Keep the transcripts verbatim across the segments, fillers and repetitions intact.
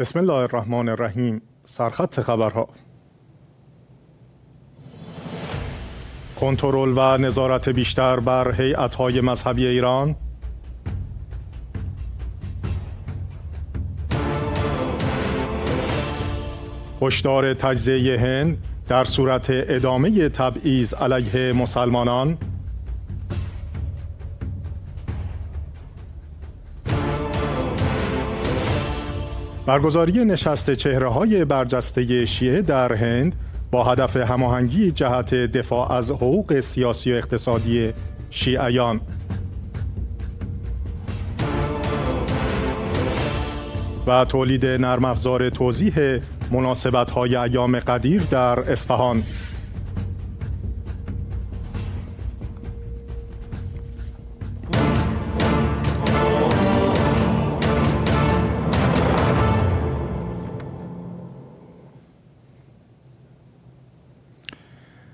بسم الله الرحمن الرحیم. سرخط خبرها: کنترل و نظارت بیشتر بر هیئت‌های مذهبی ایران، هشدار تجزیه هند در صورت ادامه تبعیض علیه مسلمانان، برگزاری نشست چهره‌های برجسته شیعه در هند با هدف هماهنگی جهت دفاع از حقوق سیاسی و اقتصادی شیعیان، و تولید نرم افزار توضیح مناسبت‌های ایام قدیر در اصفهان.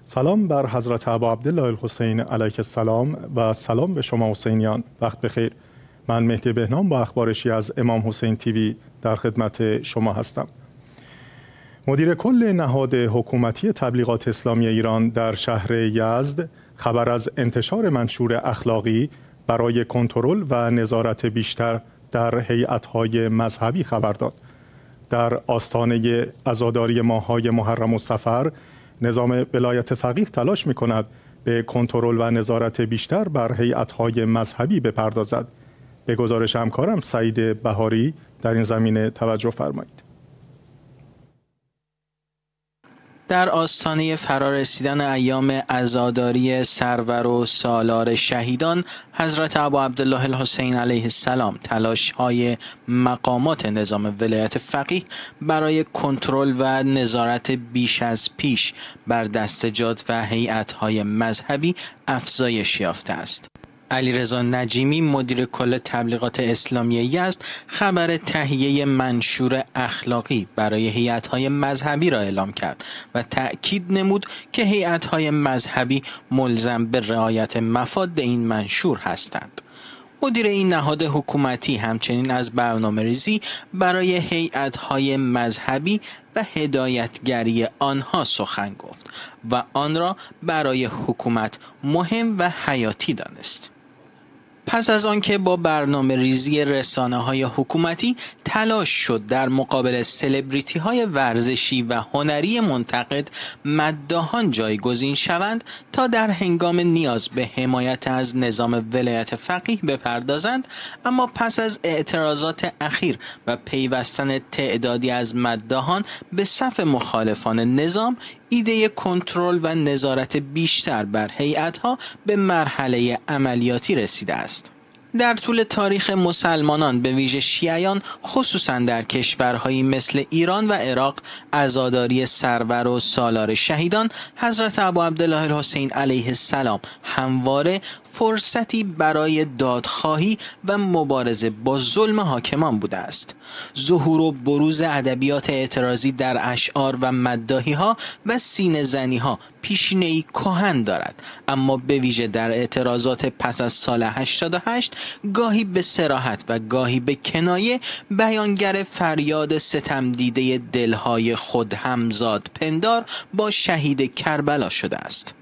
سلام بر حضرت ابا عبدالله الحسین علیه السلام و سلام به شما حسینیان. وقت بخیر. من مهدی بهنام با اخبارشی از امام حسین تیوی در خدمت شما هستم. مدیر کل نهاد حکومتی تبلیغات اسلامی ایران در شهر یزد خبر از انتشار منشور اخلاقی برای کنترل و نظارت بیشتر در هیئت‌های مذهبی خبر داد. در آستانه عزاداری ماه‌های محرم و صفر، نظام ولایت فقیه تلاش می‌کند به کنترل و نظارت بیشتر بر هیئت‌های مذهبی بپردازد. به گزارش همکارم سعید بهاری در این زمینه توجه فرمایید. در آستانه فرارسیدن ایام عزاداری سرور و سالار شهیدان حضرت اباعبدالله الحسین علیه السلام، تلاش‌های مقامات نظام ولایت فقیه برای کنترل و نظارت بیش از پیش بر دستجات و هیئت‌های مذهبی افزایش یافته است. علی رضا نجیمی مدیر کل تبلیغات اسلامی یزد خبر تهیه منشور اخلاقی برای هیئت‌های مذهبی را اعلام کرد و تأکید نمود که هیئت‌های مذهبی ملزم به رعایت مفاد این منشور هستند. مدیر این نهاد حکومتی همچنین از برنامه‌ریزی برای هیئت‌های مذهبی و هدایتگری آنها سخن گفت و آن را برای حکومت مهم و حیاتی دانست. پس از آنکه با برنامه ریزی رسانه های حکومتی تلاش شد در مقابل سلبریتی های ورزشی و هنری منتقد مداحان جایگزین شوند تا در هنگام نیاز به حمایت از نظام ولایت فقیه بپردازند، اما پس از اعتراضات اخیر و پیوستن تعدادی از مداحان به صف مخالفان نظام، ایده کنترل و نظارت بیشتر بر هیئت‌ها به مرحله عملیاتی رسیده است. در طول تاریخ مسلمانان به ویژه شیعیان، خصوصا در کشورهایی مثل ایران و عراق، عزاداری سرور و سالار شهیدان حضرت اباعبدالله الحسین علیه السلام همواره فرصتی برای دادخواهی و مبارزه با ظلم حاکمان بوده است. ظهور و بروز ادبیات اعتراضی در اشعار و مداحی‌ها و سینه‌زنی‌ها پیشینه‌ای کهن دارد، اما به ویژه در اعتراضات پس از سال هشتاد و هشت گاهی به صراحت و گاهی به کنایه بیانگر فریاد ستمدیده دلهای خود همزاد پندار با شهید کربلا شده است.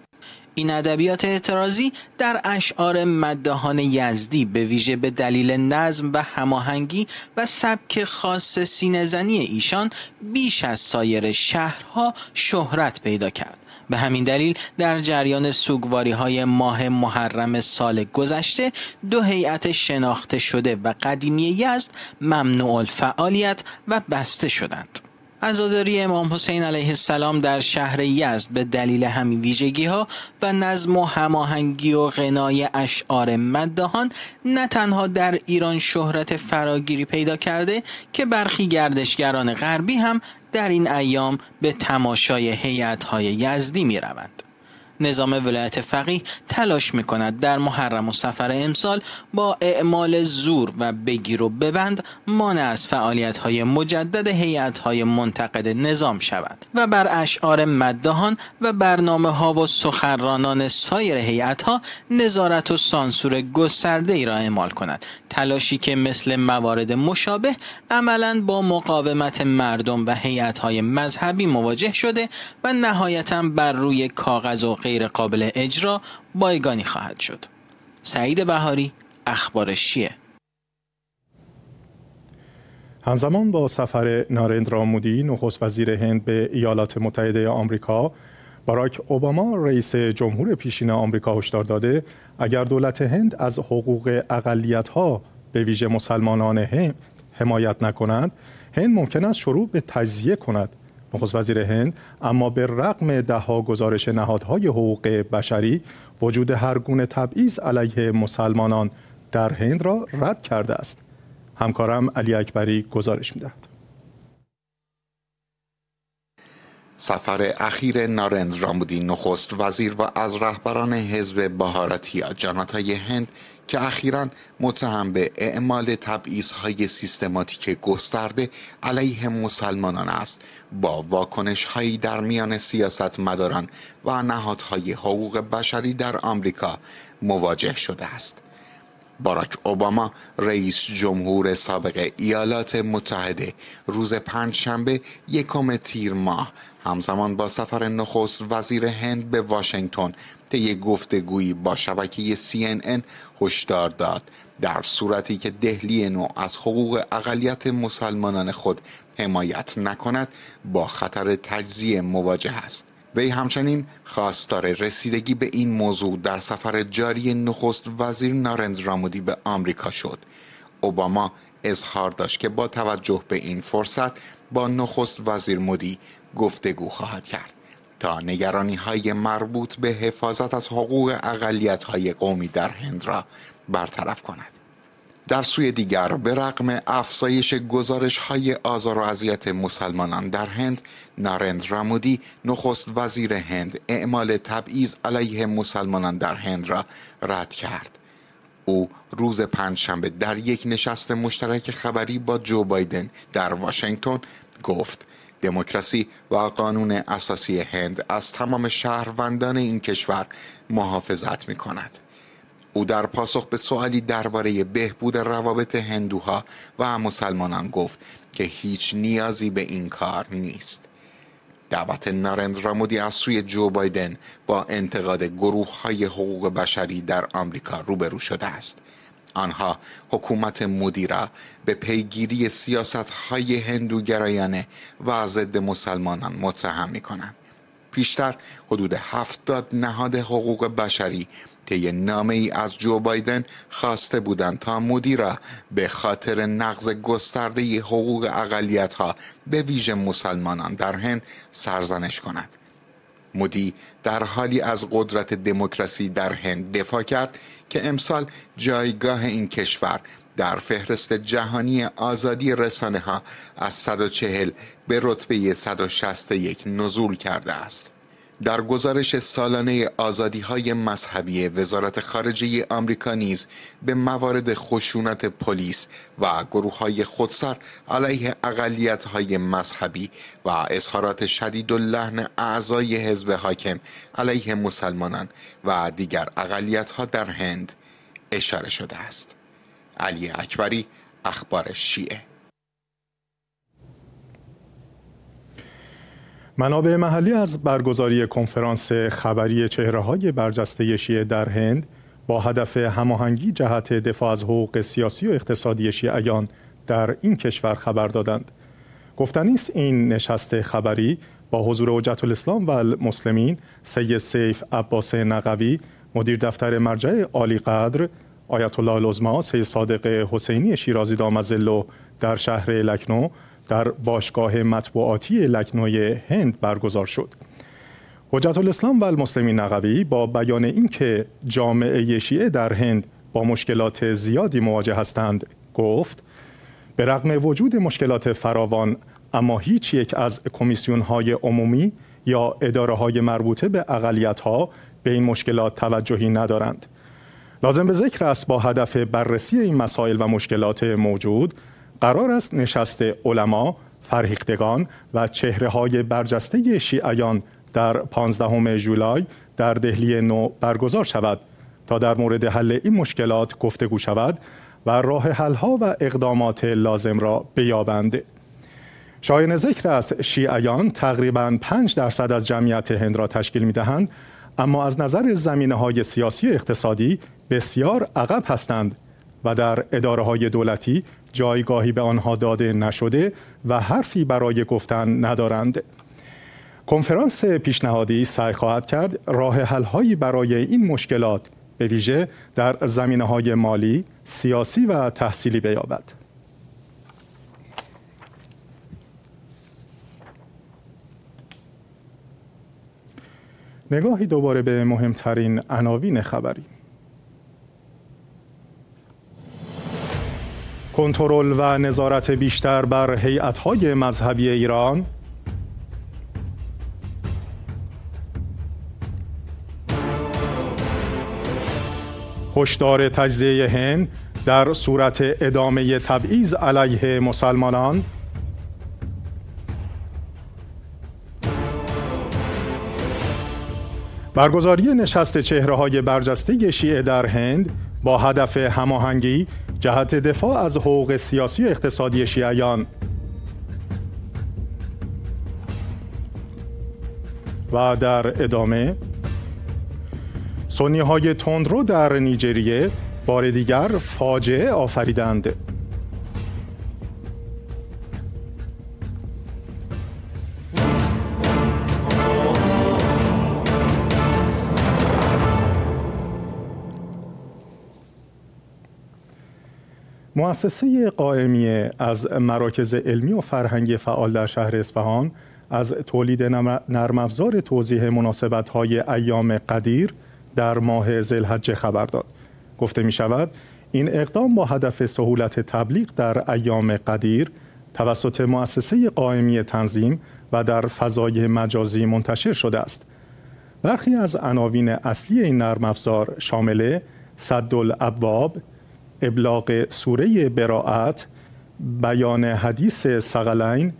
این ادبیات اعتراضی در اشعار مداحان یزدی به ویژه به دلیل نظم و هماهنگی و سبک خاص سینه‌زنی ایشان بیش از سایر شهرها شهرت پیدا کرد. به همین دلیل در جریان سوگواری‌های ماه محرم سال گذشته دو هیئت شناخته شده و قدیمی یزد ممنوع الفعالیت و بسته شدند. عزاداری امام حسین علیه السلام در شهر یزد به دلیل همین ویژگی‌ها و نظم و هماهنگی و غنای اشعار مداحان نه تنها در ایران شهرت فراگیری پیدا کرده که برخی گردشگران غربی هم در این ایام به تماشای هیئت‌های یزدی می‌روند. نظام ولایت فقیه تلاش می‌کند در محرم و صفر امسال با اعمال زور و بگیر و ببند مانع از فعالیت‌های مجدد هیئت‌های منتقد نظام شود و بر اشعار مداحان و برنامه‌ها و سخنرانان سایر هیئت‌ها نظارت و سانسور گسترده‌ای را اعمال کند، تلاشی که مثل موارد مشابه عملاً با مقاومت مردم و هیئت‌های مذهبی مواجه شده و نهایتاً بر روی کاغذ و غیر قابل اجرا بایگانی خواهد شد. سعید بهاری، اخبار شیعه. همزمان با سفر نارندرا مودی نخست وزیر هند به ایالات متحده آمریکا، باراک اوباما رئیس جمهور پیشین آمریکا هشدار داده اگر دولت هند از حقوق اقلیت‌ها به ویژه مسلمانان هند حمایت نکند، هند ممکن است شروع به تجزیه کند. نخست وزیر هند اما به رغم دهها گزارش نهادهای حقوق بشری وجود هر گونه تبعیض علیه مسلمانان در هند را رد کرده است. همکارم علی اکبری گزارش می‌دهد. سفر اخیر نارندرا مودی نخست وزیر و از رهبران حزب بهارتی جنتای هند که اخیراً متهم به اعمال تبعیض‌های سیستماتیک گسترده علیه مسلمانان است، با واکنش‌هایی در میان سیاستمداران و نهادهای حقوق بشری در آمریکا مواجه شده است. باراک اوباما رئیس جمهور سابق ایالات متحده روز پنجشنبه یکم تیر ماه همزمان با سفر نخست وزیر هند به واشنگتن طی گفتگویی با شبکه سی ان ان هشدار داد در صورتی که دهلی نو از حقوق اقلیت مسلمانان خود حمایت نکند با خطر تجزیه مواجه است. وی همچنین خواستار رسیدگی به این موضوع در سفر جاری نخست وزیر نارندرا مودی به آمریکا شد. اوباما اظهار داشت که با توجه به این فرصت با نخست وزیر مودی گفتگو خواهد کرد تا نگرانی‌های مربوط به حفاظت از حقوق اقلیت‌های قومی در هند را برطرف کند. در سوی دیگر به رغم افزایش گزارش‌های آزار و اذیت مسلمانان در هند، نارندرا مودی نخست وزیر هند اعمال تبعیض علیه مسلمانان در هند را رد کرد. او روز پنجشنبه در یک نشست مشترک خبری با جو بایدن در واشنگتن گفت دموکراسی و قانون اساسی هند از تمام شهروندان این کشور محافظت می‌کند. او در پاسخ به سوالی درباره بهبود روابط هندوها و مسلمانان گفت که هیچ نیازی به این کار نیست. دعوت نارندرا مودی از سوی جو بایدن با انتقاد گروه‌های حقوق بشری در آمریکا روبرو شده است. آنها حکومت مودی را به پیگیری سیاست‌های هندوگرایانه و ضد مسلمانان متهم می‌کنند. پیشتر حدود هفتاد نهاد حقوق بشری طی نامه‌ای از جو بایدن خواسته بودند تا مودی را به خاطر نقض گسترده حقوق اقلیت‌ها به ویژه مسلمانان در هند سرزنش کند. مودی در حالی از قدرت دموکراسی در هند دفاع کرد که امسال جایگاه این کشور در فهرست جهانی آزادی رسانه‌ها از صد و چهل به رتبه صد و شصت و یک نزول کرده است. در گزارش سالانه آزادی‌های مذهبی وزارت خارجه آمریکا نیز به موارد خشونت پلیس و گروه‌های خودسر علیه اقلیت‌های مذهبی و اظهارات شدید و لحن اعضای حزب حاکم علیه مسلمانان و دیگر اقلیت‌ها در هند اشاره شده است. علی اکبری، اخبار شیعه. منابع محلی از برگزاری کنفرانس خبری چهره‌های برجسته شیعه در هند با هدف هماهنگی جهت دفاع از حقوق سیاسی و اقتصادی شیعیان در این کشور خبر دادند. گفتنی است این نشست خبری با حضور حجت الاسلام و المسلمین سید سیف عباس نقوی مدیر دفتر مرجع عالی قدر، آیت الله العظما سید صادق حسینی شیرازی دامظله در شهر لکنو در باشگاه مطبوعاتی لکنوی هند برگزار شد. حجت الاسلام و المسلمین نقوی با بیان اینکه جامعه شیعه در هند با مشکلات زیادی مواجه هستند گفت: به رغم وجود مشکلات فراوان، اما هیچ یک از کمیسیون‌های عمومی یا اداره‌های مربوطه به اقلیت‌ها به این مشکلات توجهی ندارند. لازم به ذکر است با هدف بررسی این مسائل و مشکلات موجود قرار است نشست علما، فرهیختگان و چهره‌های برجسته شیعیان در پانزدهم ژولای در دهلی نو برگزار شود تا در مورد حل این مشکلات گفتگو شود و راه حل‌ها و اقدامات لازم را بیابند. شایان ذکر است شیعیان تقریباً پنج درصد از جمعیت هند را تشکیل می‌دهند، اما از نظر زمینه‌های سیاسی و اقتصادی بسیار عقب هستند و در اداره‌های دولتی جایگاهی به آنها داده نشده و حرفی برای گفتن ندارند. کنفرانس پیشنهادی سعی خواهد کرد راه حل‌هایی برای این مشکلات به ویژه در زمینه‌های مالی، سیاسی و تحصیلی بیابد. نگاهی دوباره به مهمترین عناوین خبری. کنترل و نظارت بیشتر بر هیئت‌های مذهبی ایران. هشدار تجزیه هند در صورت ادامه تبعیض علیه مسلمانان. برگزاری نشست چهره‌های برجسته شیعه در هند با هدف هماهنگی جهت دفاع از حقوق سیاسی و اقتصادی شیعیان. و در ادامه سنی‌های تندرو در نیجریه بار دیگر فاجعه آفریدند. مؤسسه قائمیه از مراکز علمی و فرهنگی فعال در شهر اصفهان از تولید نرم‌افزار توضیح مناسبت‌های ایام قدیر در ماه ذی‌الحجه خبر داد. گفته می شود این اقدام با هدف سهولت تبلیغ در ایام قدیر توسط مؤسسه قائمیه تنظیم و در فضای مجازی منتشر شده است. برخی از عناوین اصلی این نرم‌افزار شامل سدالابواب، ابلاغ سوره براءت، بیان حدیث ثقلین،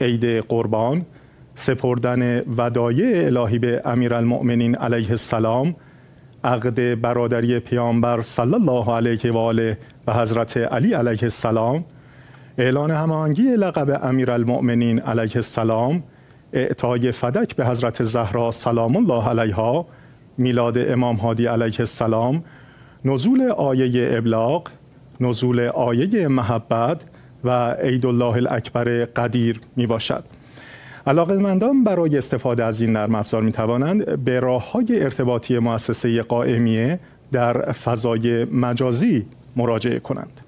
عید قربان، سپردن ودایع الهی به امیرالمؤمنین علیه السلام، عقد برادری پیامبر صلی الله علیه و آله و حضرت علی علیه السلام، اعلان هماهنگی لقب امیرالمؤمنین علیه السلام، اعطای فدک به حضرت زهرا سلام الله علیها، میلاد امام هادی علیه السلام، نزول آیه ابلاغ، نزول آیه محبت و عید الله الاکبر قدیر می باشد. علاقه‌مندان برای استفاده از این نرم افزار می توانند به راه‌های ارتباطی مؤسسه قائمیه در فضای مجازی مراجعه کنند.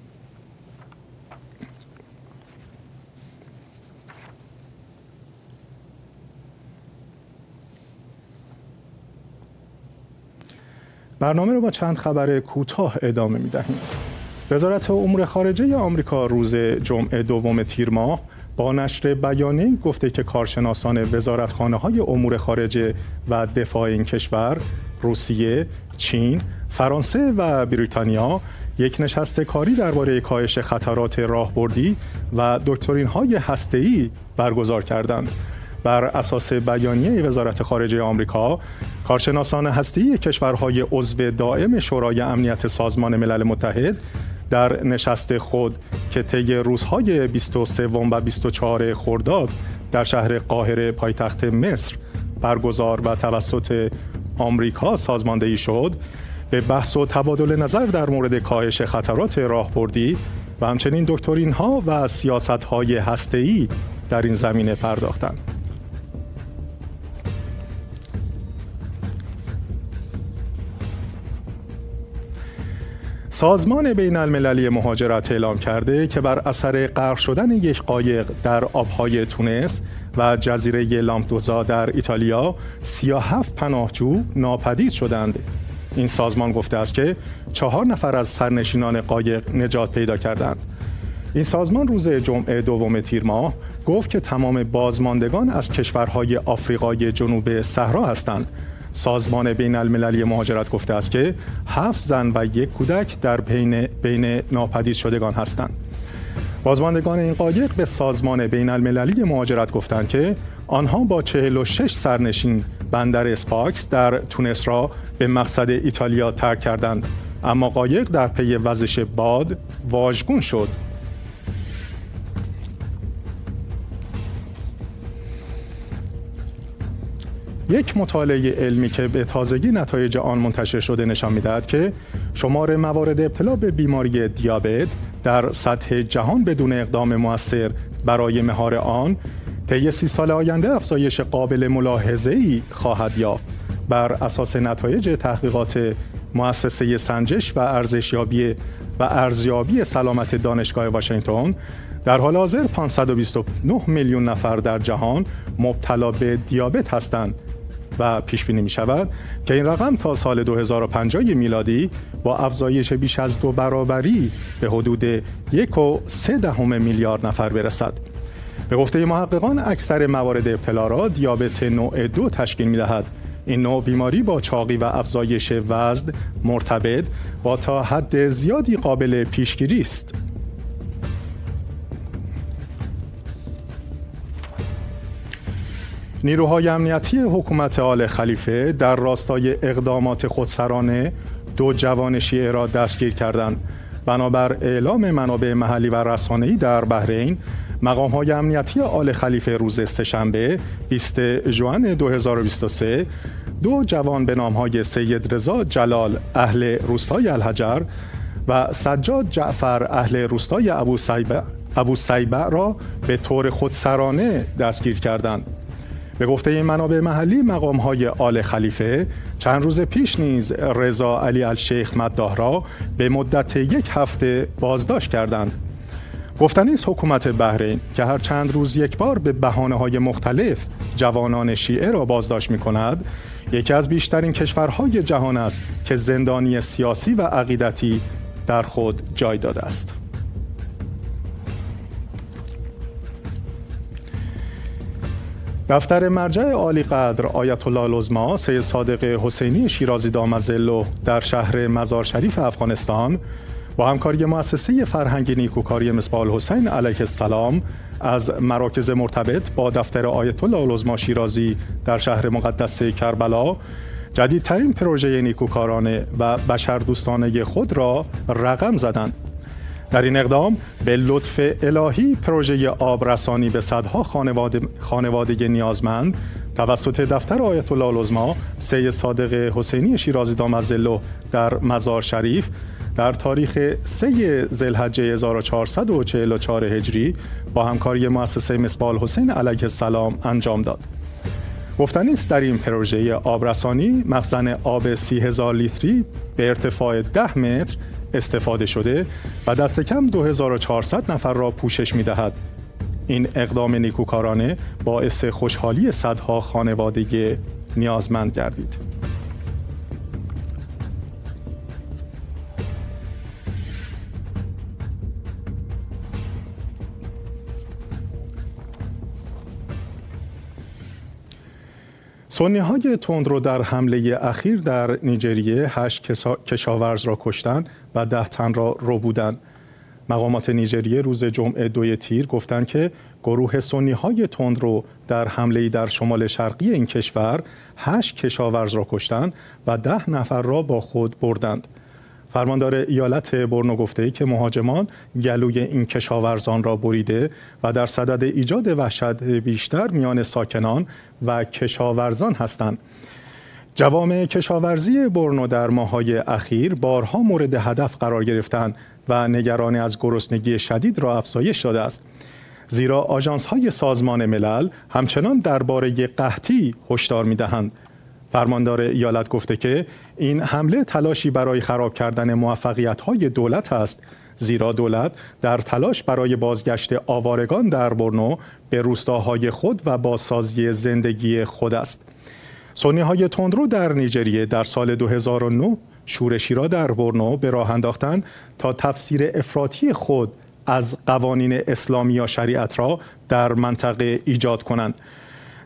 برنامه رو با چند خبر کوتاه ادامه می‌دهیم. وزارت امور خارجه آمریکا روز جمعه دوم تیر ماه با نشر بیانیه‌ای گفته که کارشناسان وزارتخانه‌های امور خارجه و دفاع این کشور، روسیه، چین، فرانسه و بریتانیا یک نشست کاری درباره کاهش خطرات راهبردی و دکترین‌های هسته‌ای برگزار کردند. بر اساس بیانیه وزارت خارجه آمریکا، کارشناسان هسته‌ای کشورهای عضو دائم شورای امنیت سازمان ملل متحد در نشست خود که طی روزهای بیست و سوم و بیست و چهارم خرداد در شهر قاهره پایتخت مصر برگزار و توسط آمریکا سازماندهی شد، به بحث و تبادل نظر در مورد کاهش خطرات راهبردی و همچنین دکترین‌ها و سیاست‌های هسته‌ای در این زمینه پرداختند. سازمان بین المللی مهاجرت اعلام کرده که بر اثر غرق شدن یک قایق در آبهای تونس و جزیره لامپدوزا در ایتالیا سی و هفت پناهجو ناپدید شدند. این سازمان گفته است که چهار نفر از سرنشینان قایق نجات پیدا کردند. این سازمان روز جمعه دوم تیر ماه گفت که تمام بازماندگان از کشورهای آفریقای جنوب صحرا هستند. سازمان بین المللی مهاجرت گفته است که هفت زن و یک کودک در بین, بین ناپدید شدگان هستند. بازماندگان این قایق به سازمان بین المللی مهاجرت گفتند که آنها با چهل و شش سرنشین بندر اسپاکس در تونس را به مقصد ایتالیا ترک کردند، اما قایق در پی وزش باد واژگون شد. یک مطالعه علمی که به تازگی نتایج آن منتشر شده نشان می‌دهد که شمار موارد ابتلا به بیماری دیابت در سطح جهان بدون اقدام مؤثر برای مهار آن طی سی سال آینده افزایش قابل ملاحظه‌ای خواهد یافت. بر اساس نتایج تحقیقات مؤسسه سنجش و ارزشیابی و ارزیابی سلامت دانشگاه واشنگتن، در حال حاضر پانصد و بیست و نه میلیون نفر در جهان مبتلا به دیابت هستند و پیش بینی می شود که این رقم تا سال دو هزار و پنجاه میلادی با افزایش بیش از دو برابری به حدود یک و سه دهم میلیارد نفر برسد. به گفته محققان اکثر موارد ابتلا را دیابت نوع دو تشکیل می دهد. این نوع بیماری با چاقی و افزایش وزن مرتبط و تا حد زیادی قابل پیشگیری است. نیروهای امنیتی حکومت آل خلیفه در راستای اقدامات خودسرانه دو جوان شیعه را دستگیر کردند. بنابر اعلام منابع محلی و رسانه‌ای در بحرین، مقام‌های امنیتی آل خلیفه روز سه‌شنبه بیستم ژوئن دو هزار و بیست و سه دو جوان به نام‌های سید رضا جلال اهل روستای الحجر و سجاد جعفر اهل روستای ابو سیبع را به طور خودسرانه دستگیر کردند. به گفته این منابع محلی، مقام‌های آل خلیفه چند روز پیش نیز رضا علی الشیخ مداح را به مدت یک هفته بازداشت کردند. گفتنی است حکومت بحرین که هر چند روز یک بار به بهانه‌های مختلف جوانان شیعه را بازداشت می‌کند، یکی از بیشترین کشورهای جهان است که زندانی سیاسی و عقیدتی در خود جای داده است. دفتر مرجع عالی قدر آیت الله العظما سید صادق حسینی شیرازی دامظله در شهر مزار شریف افغانستان با همکاری مؤسسه فرهنگی نیکوکاری مصباح حسین علیه السلام از مراکز مرتبط با دفتر آیت الله العظما شیرازی در شهر مقدس کربلا جدیدترین پروژه نیکوکارانه و بشردوستانه خود را رقم زدند. در این اقدام به لطف الهی پروژه آب رسانی به صدها خانواده خانواده نیازمند توسط دفتر آیت الله العظما سید صادق حسینی شیرازی دامظله در مزار شریف در تاریخ سوم ذوالحجه هزار و چهارصد و چهل و چهار هجری با همکاری مؤسسه مصباح حسین علیه السلام انجام داد. گفتنی است در این پروژه آبرسانی مخزن آب سی هزار لیتری به ارتفاع ده متر استفاده شده و دست کم دو هزار و چهارصد نفر را پوشش می‌دهد. این اقدام نیکوکارانه باعث خوشحالی صدها خانواده نیازمند گردید. سنی‌های تندرو در حمله اخیر در نیجریه هشت کشاورز را کشتند و ده تن را ربودند. مقامات نیجریه روز جمعه دوم تیر گفتند که گروه سنی‌های تندرو در حمله‌ای در شمال شرقی این کشور هشت کشاورز را کشتند و ده نفر را با خود بردند. فرماندار ایالت برنو گفته‌ای که مهاجمان گلوی این کشاورزان را بریده و در صدد ایجاد وحشت بیشتر میان ساکنان و کشاورزان هستند. جوامع کشاورزی برنو در ماه‌های اخیر بارها مورد هدف قرار گرفتند و نگرانی از گرسنگی شدید را افزایش داده است. زیرا آژانس‌های سازمان ملل همچنان درباره قحطی هشدار می‌دهند. فرماندار ایالت گفته که این حمله تلاشی برای خراب کردن موفقیت‌های دولت است، زیرا دولت در تلاش برای بازگشت آوارگان در برنو به روستاهای خود و بازسازی زندگی خود است. سنی‌های تندرو در نیجریه در سال دو هزار و نه شورشی را در برنو به راه انداختند تا تفسیر افراطی خود از قوانین اسلامی یا شریعت را در منطقه ایجاد کنند.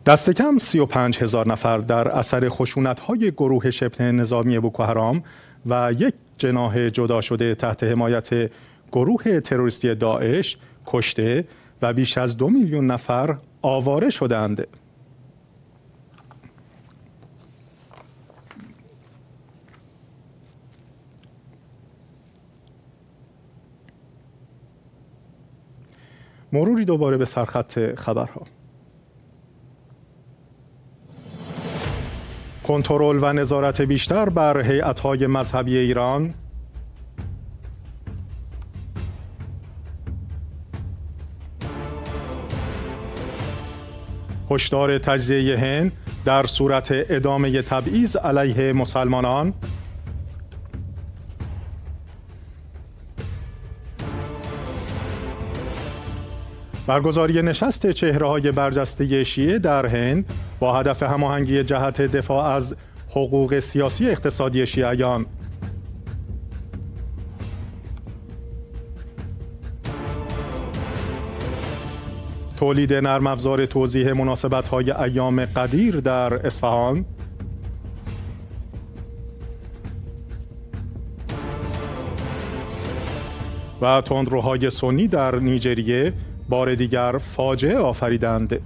دست کم سی و پنج هزار نفر در اثر خشونت‌های گروه شبه نظامی بوکو حرام و یک جناح جدا شده تحت حمایت گروه تروریستی داعش کشته و بیش از دو میلیون نفر آواره شدند. مروری دوباره به سرخط خبرها. کنترل و نظارت بیشتر بر هیئت‌های مذهبی ایران. هشدار تجزیه هند در صورت ادامه تبعیض علیه مسلمانان. برگزاری نشست چهره‌های برجسته شیعه در هند با هدف هماهنگی جهت دفاع از حقوق سیاسی اقتصادی شیعیان. تولید نرم افزار توضیح مناسبت‌های ایام قدیر در اصفهان. و تندروهای سنی در نیجریه بار دیگر فاجعه آفریدند.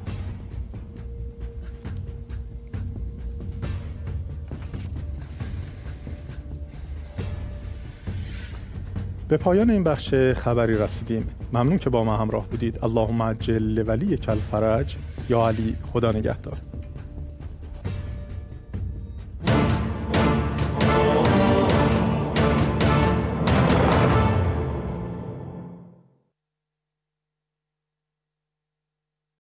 به پایان این بخش خبری رسیدیم. ممنون که با ما همراه بودید. اللهم عجل ولی کل فرج. یا علی، خدا نگهدار.